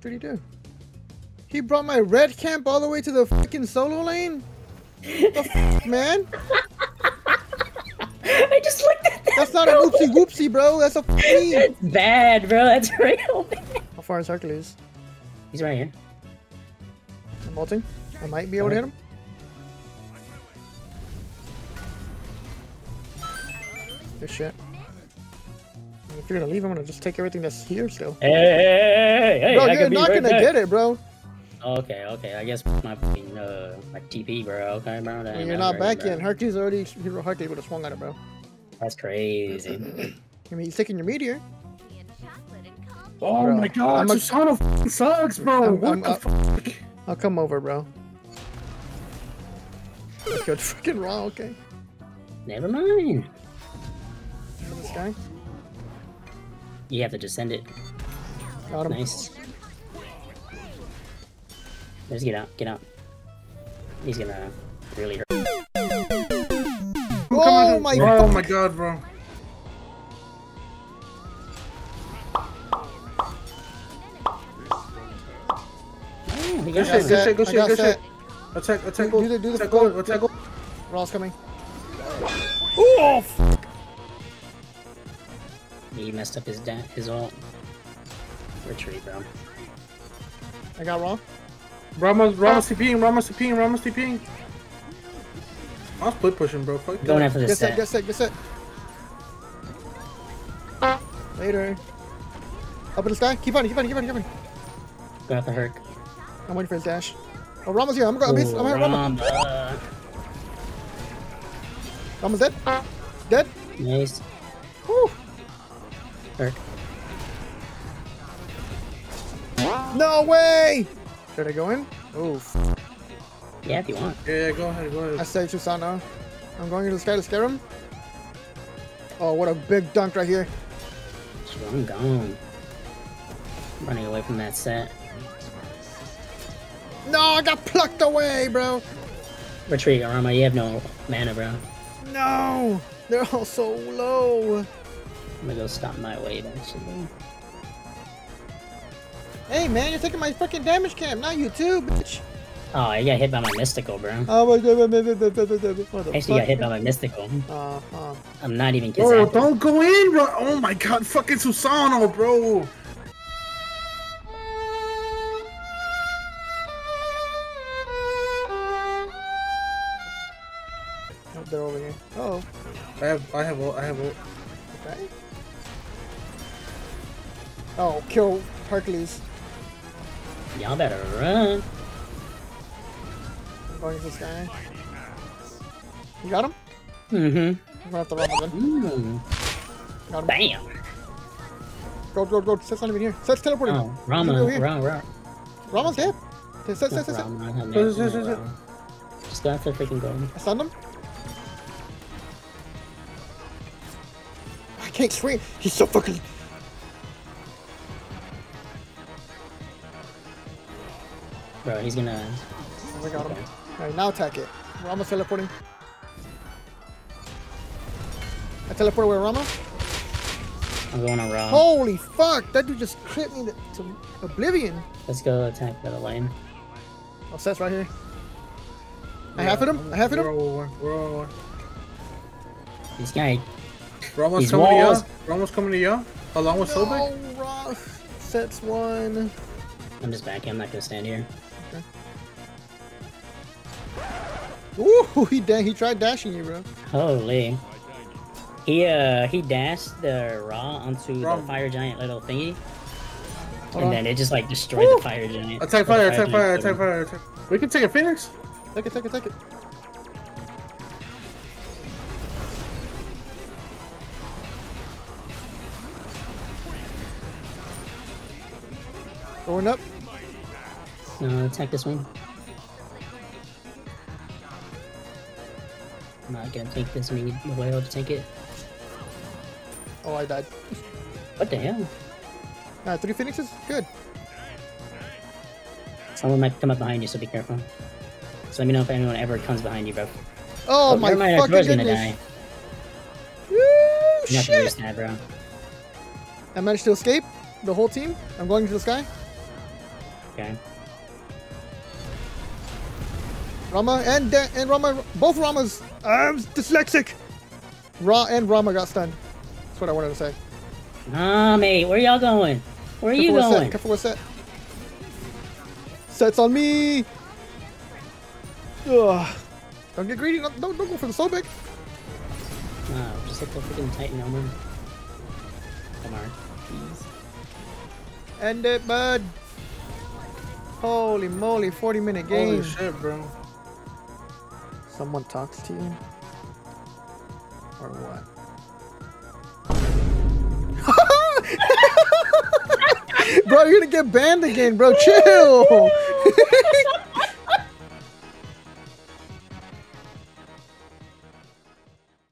fuck did he do? He brought my red camp all the way to the fucking solo lane? What the fuck, man? I just looked at that. That's not bro. An oopsie whoopsie, bro. That's a fucking. That's bad, bro. That's real bad. How far is Hercules? He's right here. I'm ulting. I might be able to hit him. Good shit. If you're gonna leave, I'm gonna just take everything that's here still. Hey, bro, you're not gonna get it, bro. Okay, I guess my TP, bro. Okay, bro. Well, you're not back yet. Herky's already. Herky would have swung at it, bro. That's crazy. I mean, he's taking your meteor. Oh bro. My god, Susano sucks, bro. What the fuck? I'll come over, bro. Let's go freaking Raw, okay? Never mind. This guy? You have to just send it. Got him. Nice. Let's get out, get out. He's gonna really hurt. Oh my god, bro. Go shit. Attack, go. Do the goal. Raw's coming. Oh, fuck. He messed up his ult. Retreat, bro. I got Raw. Ramos TPing. I was split pushing, bro. Fuck. Going after this set. Get set. Later. Up in the sky. Keep on. Go after Herc. I'm waiting for his dash. Oh, Ramos here. I'm going to go. Ramos dead. Dead. Nice. Woo. Herc. No way! Should I go in? Oof. Yeah, if you want. Yeah, go ahead. I saved Susano. I'm going into the sky to scare him. Oh, what a big dunk right here. I'm gone. I'm running away from that set. No, I got plucked away, bro. Retreat, Rama. You have no mana, bro. No, they're all so low. I'm gonna go stop my wave, actually. Hey, man, you're taking my fucking damage cam. Not you too, bitch. Oh, I got hit by my mystical, bro. Oh my god, actually got hit by my mystical. I'm not even kidding. Bro, don't go in, bro. Oh my god, fucking Susano, bro. They're over here. Uh oh. I have ult. Okay. Oh, kill Hercules. Y'all better run. I'm going to this guy. You got him? Mm-hmm. I'm gonna have to run again. Got him. Bam! Go. Set's not even here. Set's teleporting. Oh, Rama. Rama's dead. Set. Just go after freaking gold. I stunned him. I can't swing. He's so fucking. Bro, he's gonna. I got him. Alright, now attack it. Ramos teleporting. I teleported with Rama. I'm going on Ra. Holy fuck! That dude just clipped me to oblivion. Let's go attack the lane. Oh, Set's right here. I half hit him. We're all. This guy. Ramos coming to you. Along with Sobek. Oh, Ra. Set's one. I'm just back. I'm not gonna stand here. Okay. Ooh, he tried dashing you, bro. Holy. He dashed the Ra onto the fire giant little thingy, and then it just like destroyed the fire giant. Attack fire! We can take a Phoenix. Take it. Going up. No, attack this one. I'm not gonna take this. We need the whale to take it. Oh, I died. What the hell? 3 Phoenixes? Good. Someone might come up behind you, so be careful. So let me know if anyone ever comes behind you, bro. Oh my fucking goodness. Gonna die. Ooh, shit. That, bro. I managed to escape the whole team. I'm going to the sky. Okay. Rama and Rama, both Ramas. I'm dyslexic. Ra and Rama got stunned. That's what I wanted to say. Nah, mate, where y'all going? Where are you going? Careful with Set. Set's on me. Ugh. Don't get greedy. Don't go for the Sobek. No, just hit the freaking Titan armor. Come on, please. End it, bud. Holy moly, 40-minute game. Holy shit, bro. Someone talks to you? Or what? Bro, you're gonna get banned again, bro. Chill.